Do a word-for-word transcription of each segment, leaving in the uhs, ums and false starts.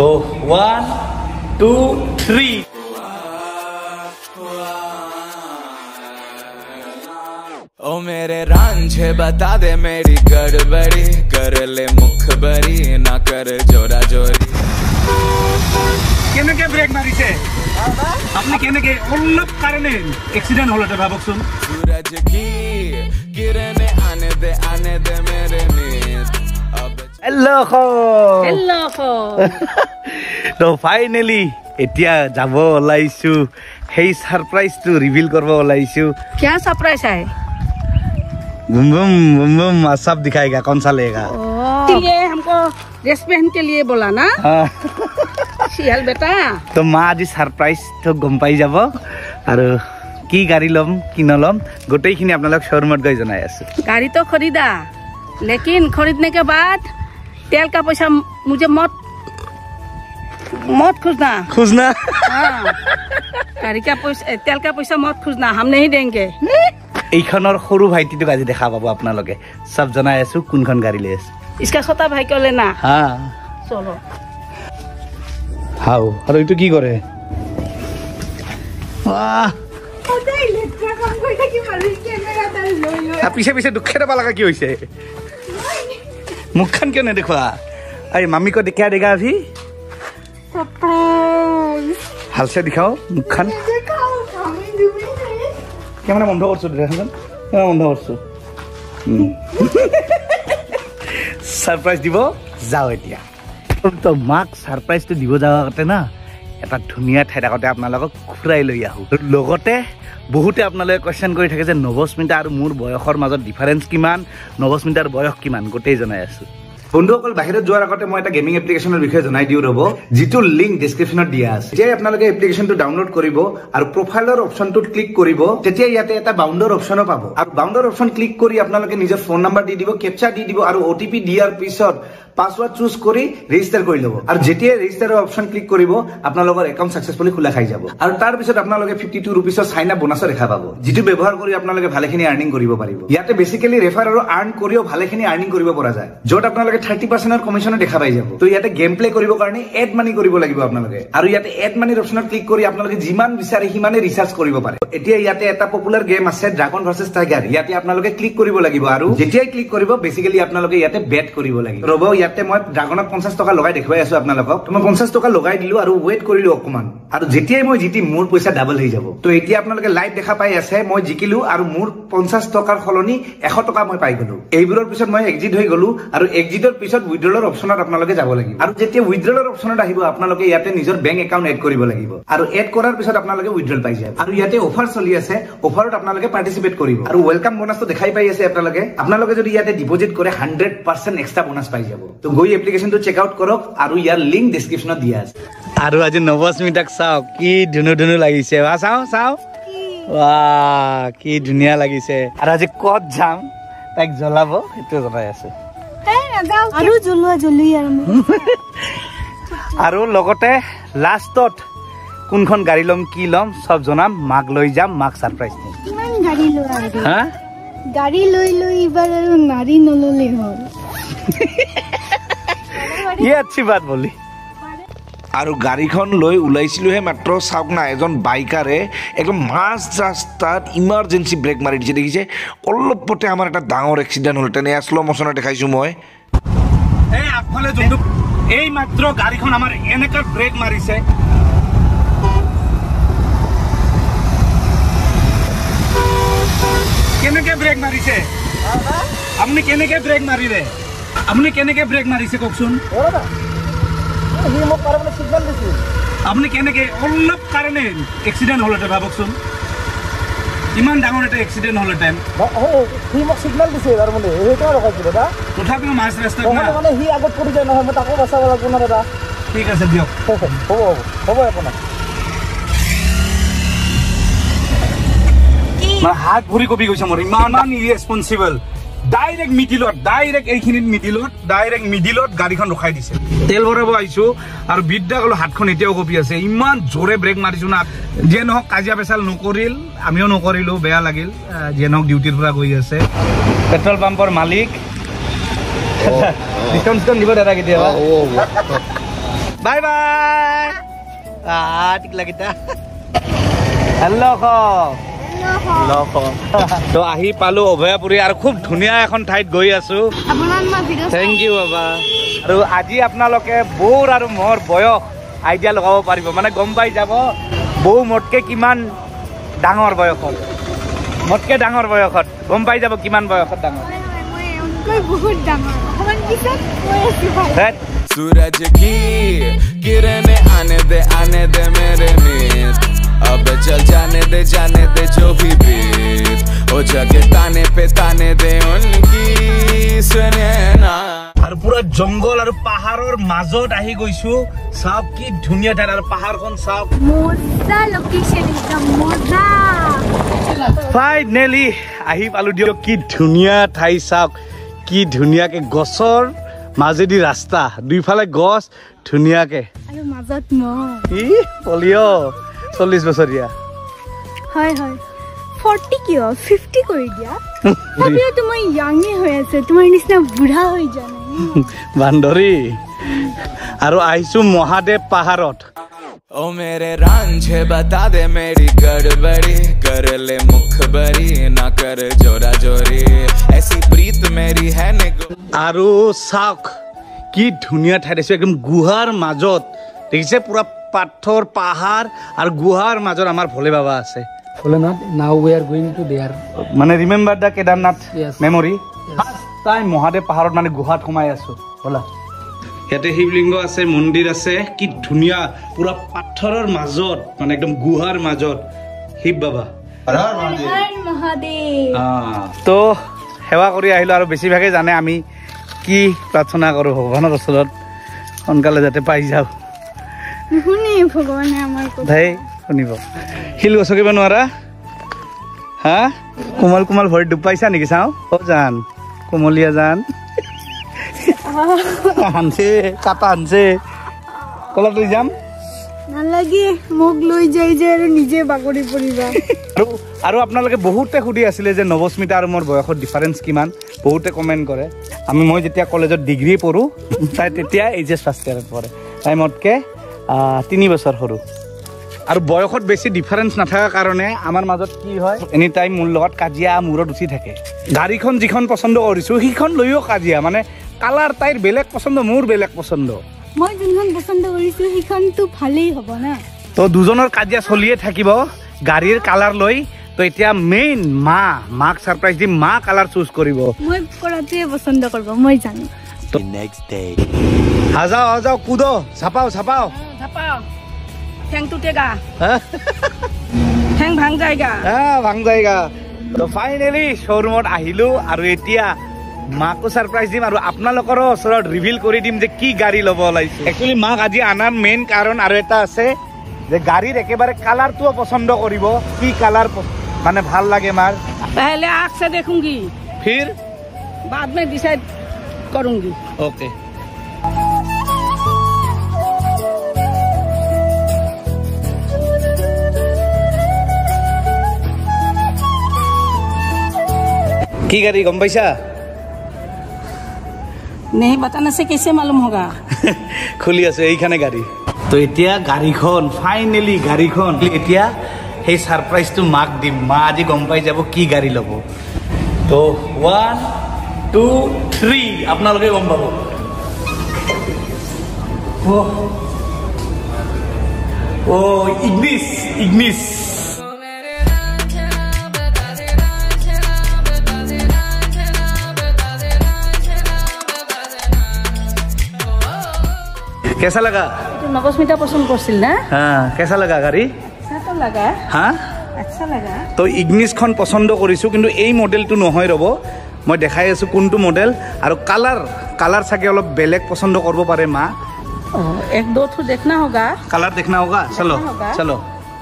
Go, one, two, three. ओ मेरे रांझे बता दे मेरी गड़बड़ी, कर ले मुखबरी ना कर जोरा जोरी। केने के ब्रेक मारी छे आपने केने के उल्लप कारणे एक्सीडेंट होलो त भाबक सुन। सूरज की किरने आने दे आने दे मेरे नींद। हेलो खो हेलो खो तो फाइनली एतिया जाबो लाइसु हे सरप्राइज टू रिवील करबो लाइसु। क्या सरप्राइज है? बुम बुम बुम बुम सब दिखाएगा कौन सा लेगा। ये हमको ड्रेस पहन के लिए बोला ना शियाल बेटा। तो माँ आज सरप्राइज तो गम पाई जाबो और की गाड़ी लम की न लम गोटे खिनी आपनालक शोरूमत गई जनाय आसु। गाड़ी तो खरीदा लेकिन खरीदने के बाद तेल का पैसा मुझे मत मत खोजना खोजना। हां गाड़ी का पैसा तेल का पैसा मत खोजना, हम नहीं देंगे। এইখনৰ সৰু ভাইটিটোক আজি দেখা পাব আপোনালোকে। সব জনাই আছো কোনখন গাড়ী লৈ আছে। ইসকা ছটা ভাই কলে না। হ্যাঁ চলো। হাও আর এইটো কি করে? বাহ ওটাই লেটকা কাম কইটা কি মারি ক্যামেরা তাই লই লই। আ পিছে পিছে দুঃখের পালাকা কি হইছে? মুখখান কেনে দেখবা। আরে মাম্মি কো দেখা দেগা আভি? সারপ্রাইজ। হালসে দেখাও মুখখান। ক্যামেরা বন্ধ করছো দেখেন। ক্যামেরা বন্ধ করছো। সারপ্রাইজ দিব যাও এতিয়া। তো মাক সারপ্রাইজ তো দিব যাওয়া করতে না এটা ধুনিয়া ঠাইটা করতে আপোনালোকক ঘুরাই লৈ আহো। লগতে বহুতে আপোনালোকে কোশ্চেন কৰি থাকে যে নবস্মিতা আৰু মোৰ বয়সৰ মাজত ডিফারেন্স কিমান, নবস্মিতাৰ বয়স কিমান গোটেই জনাই আছো। বন্ধুসকল বাহিৰত যোৱাৰ আগতে মই এটা গেমিং এপ্লিকেচনৰ বিষয়ে জনাই দিও ৰব, যিটো লিংক ডেসক্ৰিপচনত দিয়া আছে। যেতিয়া আপোনালোকে এপ্লিকেচনটো ডাউনলোড কৰিব আৰু প্ৰফাইলৰ অপচনটো ক্লিক কৰিব তেতিয়া ইয়াতে এটা বাউন্ডৰ অপচন পাব। আৰু বাউন্ডৰ অপচন ক্লিক কৰি আপোনালোকে নিজৰ ফোন নাম্বাৰ দি দিব, কেপচা দি দিব আৰু ওটিপি দিয়াৰ পিছত পাসওয়ার্ড চুজ কৰি ৰেজিষ্টাৰ কৰি লব। আৰু যেতিয়া ৰেজিষ্টাৰৰ অপচন ক্লিক কৰিব আপোনালোকৰ একাউণ্ট সাকসেসফুলি খোলা খাই যাব। আৰু তাৰ পিছত আপোনালোকে বাৱন্ন ৰুপিছৰ সাইন আপ বোনাছ ৰেখা পাব, যিটো ব্যৱহাৰ কৰি আপোনালোকে ভালেখিনি আৰ্নিং কৰিব পাৰিব। ইয়াতে বেসিক্যালি ৰেফাৰ আৰু আৰ্ন কৰিও ভালেখিনি আৰ্নিং কৰিব পৰা যায়, য'ত আপোনালোকে ত্ৰিশ শতাংশৰ কমিছন দেখা পাই যাব। তো ইয়াতে গেম প্লে কৰিবৰ কাৰণে এড মানি কৰিব লাগিব আপোনালোকে। আৰু ইয়াতে এড মানিৰ অপচনত ক্লিক কৰি আপোনালোকে যিমান বিচাৰে সিমানে ৰিচাৰ্জ কৰিব পাৰে। এতিয়া ইয়াতে এটা পপুলাৰ গেম আছে ড্ৰাগন ভাৰ্চেছ টাইগাৰ, ইয়াতে আপোনালোকে ক্লিক কৰিব লাগিব। আৰু যেতিয়া ক্লিক কৰিব বেসিক্যালি আপোনালোকে ইয়াতে বেট কৰিব লাগিব। ৰব ইয়াতে মই ড্ৰাগনত পঞ্চাশ টকা লগাই দেখুৱাই আছো আপোনালোকক। মই পঞ্চাশ টকা লগাই দিলো আৰু ওয়েট কৰিলো অকমান। আৰু যেতিয়াই মই জিতি মোৰ পইচা ডাবল হৈ যাব। তো এতিয়া আপোনালোকে লাইভ দেখা পাই আছে মই জিকিলো আৰু মোৰ পঞ্চাশ টকাৰ ফলনি এশ টকা মই পাই গলো। এইবোৰৰ পিছত মই এক্সিট হৈ গলো আৰু এক্সিটৰ পিছত উইথড্ৰলৰ অপচনত আপোনালোকে যাব লাগিব। আৰু যেতিয়া উইথড্ৰলৰ অপচনত আহিব আপোনালোকে ইয়াতে নিজৰ বেংক একাউণ্ট এড কৰিব লাগিব। আৰু এড কৰাৰ পিছত আপোনালোকে উইথড্ৰল পাই যায়। আৰু ইয়াতে অফাৰ চলি আছে, অফাৰত আপোনালোকে পাৰ্টিচিপেট কৰিব। আৰু ওয়েলকাম বোনাছটো দেখাই পাই আছে আপোনালোকে। আপোনালোকে যদি ইয়াতে ডিপজিট কৰে একশ শতাংশ এক্সট্ৰা বোনাছ পাই যাব। তো গৈ এপ্লিকেশনটো চেক আউট কৰক আৰু ইয়াৰ লিংক ডেসক্ৰিপচনত দিয়া আছে। আৰু আজি নবস্মিতাক চাওক কি ধুনু ধুনু লাগিছে। ৱা চাও চাও ৱা কি ধুনিয়া লাগিছে। আৰু আজি কত যাম তাক জ্বলাব সেইটো জনাই আছে। আৰু জলুৱা জলুই আৰু আৰু লগতে লাষ্টত কোনখন গাড়ী লম কি লম সব জনাম। মাক লৈ যাম, মাক সারপ্রাইজ দিম। কিমান গাড়ী লৰা হ্যাঁ গাড়ী লৈ লৈ এবাৰ আৰু নাৰী নললে হ'ল। ই আচ্ছা বাত বলি। আৰু গাড়ীখন লৈ উলাইছিলো হে মাত্ৰ চাওক না এজন বাইকাৰে একদম মাছ ৰাস্তাত ইমার্জেন্সি ব্ৰেক মাৰি দিছে দেখিছে। অলপতে আমাৰ এটা ডাঙৰ এক্সিডেণ্ট হ'ল তেনে স্লো মোশনত দেখাইছো মই। এই আগফালে যোনটো এই মাত্ৰ গাড়ীখন আমাৰ এনেকা ব্ৰেক মাৰিছে। কেনেকে ব্ৰেক মাৰিছে? আপুনি কেনেকে ব্ৰেক মাৰিলে? আপুনি কেনেকে ব্ৰেক মাৰিছে কওকচোন। হি মোক কারণে সিগন্যাল দিছিল। আপুনি কেনেকে অলপ কারণে এক্সিডেণ্ট হলতে ভাবকচোন। ইমান ডাঙৰ এটা এক্সিডেণ্ট হল টাইম। হি মোক সিগন্যাল দিছিল আৰু মানে হেটো ৰখাইছিল দাদা। তথাপিও মাছ ৰাস্তাত না। মানে হি আগত পৰি যায় নহয় মই তাকো বাঁচাব লাগিব না দাদা। ঠিক আছে দিয়ক। হ'ব হ'ব হ'ব আপোনাৰ। মই হাত ভৰি কবি গৈছে মোৰ ইমান ইৰেছপনচিবল। ডাইরেক্ট মিডিলত ডাইরেক্ট এইখিনিত মিডিলত ডাইরেক্ট মিডিলত গাড়ীখন ৰখাই দিছে। তেল ভৰাব আইছো আৰু বিদ্যা গলো হাতখন এতিয়াও কপি আছে। ইমান জোৰে ব্ৰেক মাৰিছো না যে নহক কাজিয়া পেচাল নকৰিল, আমিও নকৰিলো, বেয়া লাগিল। যে নহক ডিউটিৰ পৰা গৈ আছে পেট্ৰল পাম্পৰ মালিক। ডিসকাউণ্ট দিব দাদা কেতিয়াবা। Bye bye. Ah, tikla kita. Hello ko. Hello ko. To ahi palu Obhayapuri ar khub dhuniya ekhon thait goi asu. Apunar ma video. Thank you baba. Aru aji apnaloke bor aru mor boyo idea logabo paribo. Mane gom pai jabo bou motke kiman dangor boyokhot. Motke dangor boyokhot. Gom pai jabo kiman boyokhot dangor. सूरज की किरणें आने दे आने दे मेरे मीत अब चल जाने दे जाने दे जो भी बीत ओ जाके ताने पे ताने दे उनकी सुने ना और पूरा जंगल और पहाड़ और माजोट आही गईसु सब की दुनिया थार और पहाड़ कोन सब मोजा लोकेशन एकदम मोजा फाइनली आही पालु दियो की दुनिया थाई सब की दुनिया के गोसर Mazedi rasta, dui fale gos, dunia ke. Ayo mazat mo. Ih, polio, solis bosoria. Hai hai, forty kyo, fifty koi dia. Tapi ya tumai yangi hoya se, tumai nisna budha hoy jana. Bandori, aru aisu mohade paharot. O mere ranjhe bata de meri gadbadi kar le mukhbari na kar jora jori aisi preet meri hai ne aru saak ki dhuniya thai resu ekdom guhar majot dekise pura pathor pahar ar guhar major amar Bhole Baba ase Bhole Nath. Now we are going to there mane remember the Kedarnath yes. Memory yes. First time Mahadev paharot mane guhat khumai asu hola Yate Hivlingo ase, mondir ase, ki dunia pura patharor majot, mane ekdom guhar majot. Hiv Baba. Har Har Mahadev. Ah, to hewa kori ahilo aru beshi bhage jane ami ki prarthona koru bhagwaner osorot sonkale jate pai jao. Nuhuni bhagwane amar kotha. Dai shunibo. Hil gosokiba nwara? Ha? Komal komal bhori dub paisa niki sao? O jan, komolia jan. Hanse, kata hanse. Kalau tuh jam? Nalagi mau gloi jai jai aru nije bakori poriba. Aru aru apnalage bohute khudi asile je Nobosmita aru mor boyokhor difference kiman bohute comment kore. Ami moi jetia college-ot degree poru, tai tetia H S pass kore pore. Tai motke tini bochor horu. Aru boyokhor beshi difference na thakar karone amar majot ki hoy any time mur logot kajia murot uthi thake. Garikhon jikhon posondo korisu hikhon loiyo kajia mane Kalar tair belek posondo, mur belek posondo. Moi junhon posondo korisu hikhon tu bhalei hobo na. To dujonor kajia solie thakibo, garir color loi, to etia main ma, mak surprise di ma color choose koribo. Moi korate posondo korbo, moi jani. The next day. Hajao hajao kudo, sapao sapao. Sapao. Thang tutega. Thang bhang jayega. Ha, bhang jayega. To finally showroom ahilu aru etia Mako surprise dim aru apnalokor osorot reveal kori dim je ki gari lobo olaise. Actually mak aji anar main karon aru eta ase je garir ekebare color tu posondo koribo ki color mane bhal lage mar. Pehle aankh se dekhungi. Phir baad mein decide karungi. Okay. Ki gari gom paisa? नहीं बताना से कैसे मालूम होगा खुली আছে এইখানে গাড়ি তো এতিয়া গাড়িখন ফাইনালি গাড়িখন এতিয়া হে সারপ্রাইজ টু মাক দি মা আজি গম পাই যাব কি গাড়ি লব তো one two three আপোনালোকে গম পাবো ও ও ইগনিস ইগনিস कैसा लगा तो नवस्मिता पसंद करसिल ना हां कैसा लगा गाड़ी सातो लगा हां अच्छा लगा तो इग्निस खन पसंद करिसु किंतु एई मॉडल तो नहय रबो মই দেখাই আছো কোনটো মডেল আৰু কালার কালার সাকে অলপ বেলেগ পছন্দ কৰিব পাৰে মা এক দো তো দেখনা होगा কালার देखना होगा चलो चलो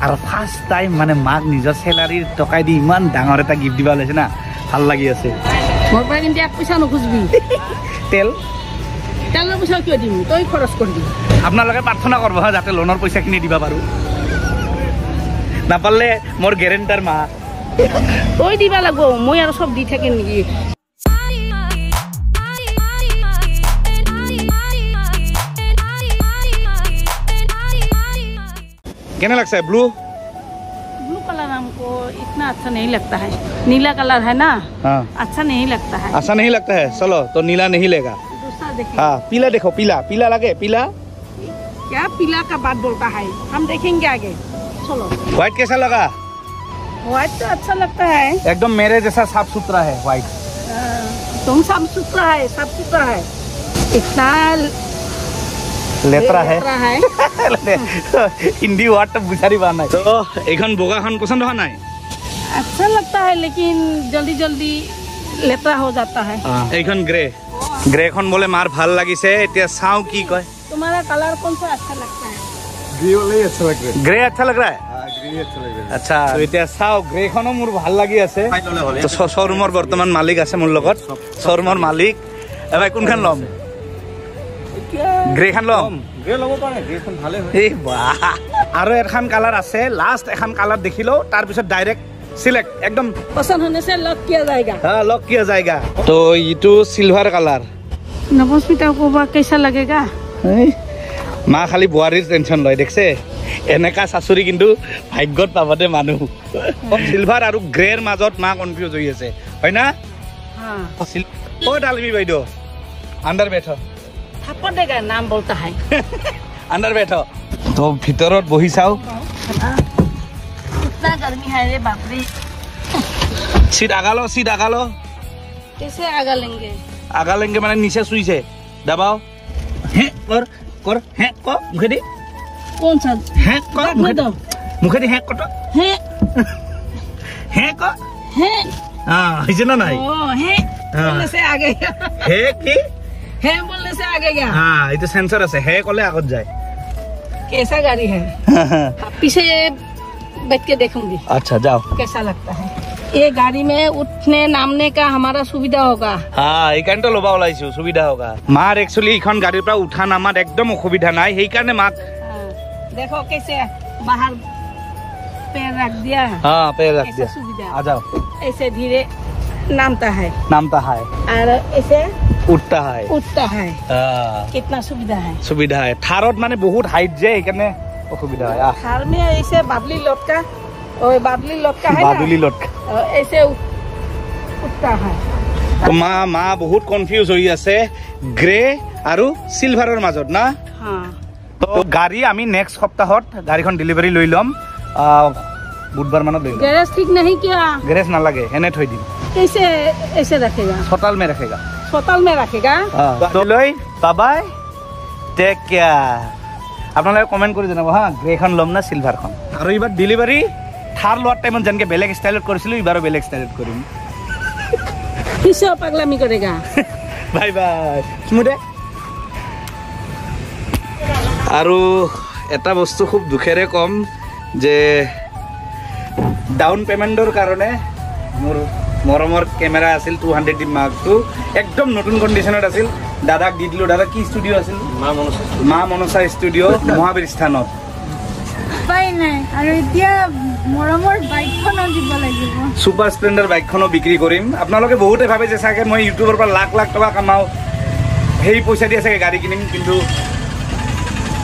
আৰু ফার্স্ট টাইম মানে মাক নিজৰ স্যালারিৰ টকাই দি ইমান ডাঙৰ এটা গিফট দিবা লৈছে না ভাল লাগি আছে মই পা কিন্তু এক পইচা নখুজবি তেল তেলৰ পইচা কিয় দিম তই খৰচ কৰি দিম আপোনালোকে প্ৰাৰ্থনা কৰব যাতে লোনৰ পইচা কিনে দিবা পাৰো নাপালে মোৰ গ্যারান্টাৰ মা ওই দিবা লাগব মই আৰু সব দি থাকেন নেকি कैसा लगता है ब्लू? ब्लू कलर हमको इतना अच्छा नहीं लगता है, नीला कलर है ना। हाँ। अच्छा नहीं लगता है। अच्छा नहीं लगता है, चलो तो नीला नहीं लेगा, दूसरा देखिए। हाँ, पीला देखो, पीला पीला लगे, पीला क्या पीला का बात बोलता है, हम देखेंगे आगे। चलो व्हाइट कैसा लगा? व्हाइट तो अच्छा लगता है, एकदम मेरे जैसा साफ सुथरा है व्हाइट। तुम साफ सुथरा है, साफ सुथरा है, इतना लेतरा है। हिंदी वर्ड तो बुझारी बाना है। तो एखन बोगाखन पसंद होना है, अच्छा लगता है लेकिन जल्दी जल्दी लेतरा हो जाता है। एखन ग्रे ग्रे खन बोले मार ভাল लागिसे, एतिया साउ की कय। तुम्हारा कलर कौन सा अच्छा लगता है? ग्रे वाला अच्छा लग रहा है, ग्रे अच्छा लग रहा है। हां ग्रे अच्छा लग रहा है। अच्छा तो एतिया साउ ग्रे खनो मोर ভাল लागि आसे। तो शोरूमर वर्तमान मालिक आसे मोर লগত, शोरूमर मालिक ए भाई कोनखान लम? ग्रे खान लम, ग्रे लबो पारे, ग्रे खान ভালে হয়। এই বাহ, আরো এখান কালার আছে, লাস্ট এখান কালার দেখিলো তার পিছত ডাইরেক্ট সিলেক্ট একদম পছন্দ হনেছে লক কিয়া জায়গা। हां लॉक किया जाएगा। तो इटू सिल्वर कलर नवस्मिता कोबा कैसा लगेगा? মা খালি বুয়ারির টেনশন লয় দেখছে, এনেকা শাশুড়ি কিন্তু ভাগ্যত পাবতে মানুহ। সিলভার আৰু গ্ৰেৰ মাজত মা কনফিউজ হৈ আছে, হয় না? हां ও ডালবি বাইদো আন্ডার বেঠো थापड़ देगा नाम बोलता है। अंदर बैठो तो भीतर और वही साओ। कितना गर्मी है रे बाप रे। सीट आगा लो, सीट आगा लो। कैसे आगा लेंगे? आगा लेंगे मैंने नीचे सुई से दबाओ। हैं और कर हैं को मुखे दे। कौन सा हैं को मुखे दो, मुखे दे हैं को तो हैं हैं को हैं। हां इजना नहीं ओ हैं बोलने से आगे है की है बोलने से आगे गया। हाँ ये तो सेंसर है, है कोले आगत जाए। कैसा गाड़ी है? पीछे बैठ के देखूंगी। अच्छा जाओ, कैसा लगता है? ये गाड़ी में उठने नामने का हमारा सुविधा होगा। हाँ एक घंटा लोबा वाला इशू सुविधा होगा। मार एक्चुअली इखन गाड़ी पर उठा नामा एकदम असुविधा नहीं है, कारण मार देखो कैसे बाहर पैर रख दिया। हाँ पैर रख दिया, सुविधा। आ जाओ, ऐसे धीरे नामता है, नामता है और ऐसे उठता है, उठता है। आ, कितना सुविधा है, सुविधा है। थारोट माने बहुत हाइट जे करने असुविधा है। थार में ऐसे बाबली लटका, ओए बाबली लटका है ना, बाबली लटका ऐसे उठता है। तो मां मां बहुत कंफ्यूज होई আছে ग्रे आरो सिल्वरर মাজত ना। हां तो गाड़ी आमी नेक्स्ट সপ্তাহত গাড়িখন ডেলিভারি লৈ লম, बुधवार मानत লৈ লম। গ্যারেজ ঠিক नहीं क्या? গ্যারেজ ना लगे, এনে থৈ দিম। कैसे ऐसे रखेगा? होटल में रखेगा, होटल में रखेगा। तो लई बाय बाय, टेक केयर। आपनाले कमेंट কৰি জনাব হা, গ্রে খন লম না সিলভার খন। আৰু ইবাৰ ডেলিভারি থার লোৱাৰ টাইমত জনকে বেলেগ ষ্টাইলত কৰিছিল, ইবাৰো বেলেগ ষ্টাইলত কৰিম। কিছো পাগলামি কৰেগা। Bye bye চুমুদে। আৰু এটা বস্তু খুব দুখেৰে কম যে ডাউন পেমেন্টৰ কাৰণে মোৰ মৰমৰ ক্যামেরা আছিল দুশ ডি মার্ক টু, একদম নতুন কন্ডিশনত আছিল। দাদাক দি দিলো, দাদা কি স্টুডিও আছিল? মা মনসা, মা মনসা স্টুডিও মহাবীর স্থানত। পাই নাই আৰু এতিয়া মৰমৰ বাইকখন দিব লাগিব। সুপার স্প্লেন্ডার বাইকখনো বিক্ৰী কৰিম। আপোনালোকে বহুতে ভাবে যে চাগে মই ইউটিউবৰ পৰা লাখ লাখ টকা কামাও, সেই পইচা দি চাগে গাড়ী কিনিম, কিন্তু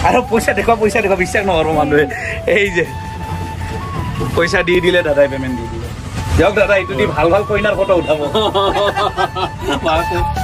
আৰু পইচা দেখো, পইচা দেখো বিশ্বাস নকৰো মানুহে। এই যে পইচা দি দিলে দাদাই পেমেন্ট দি দিলে। যাওক দাদা, এইটো দি ভাল ভাল কইনাৰ ফটো উঠাব।